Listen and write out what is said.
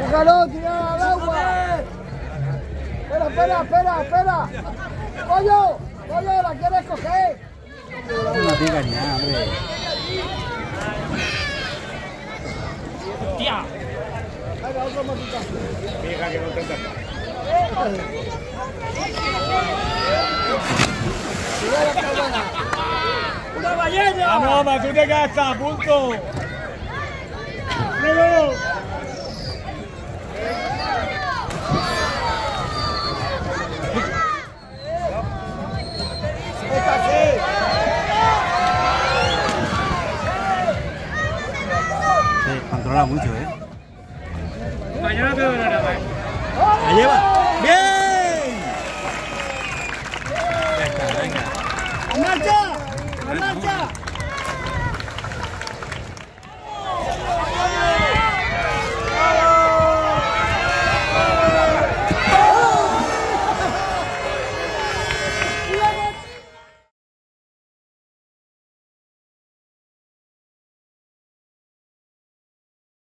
¡Bújalo, tirá al agua! Espera. ¡Coño! ¿La quieres coger? No la digas nada, hombre. ¡Hostia! Venga, otro matita. Venga, que no te encaja. ¡Una ballena! ¡Vamos, mamá! ¡Tú te gastas! ¡Punto! ¡Luego! Controla mucho, ¿eh? Mañana te doy nada más. ¡La lleva! ¡Bien! ¡Venga! ¡A marcha! ¡A marcha!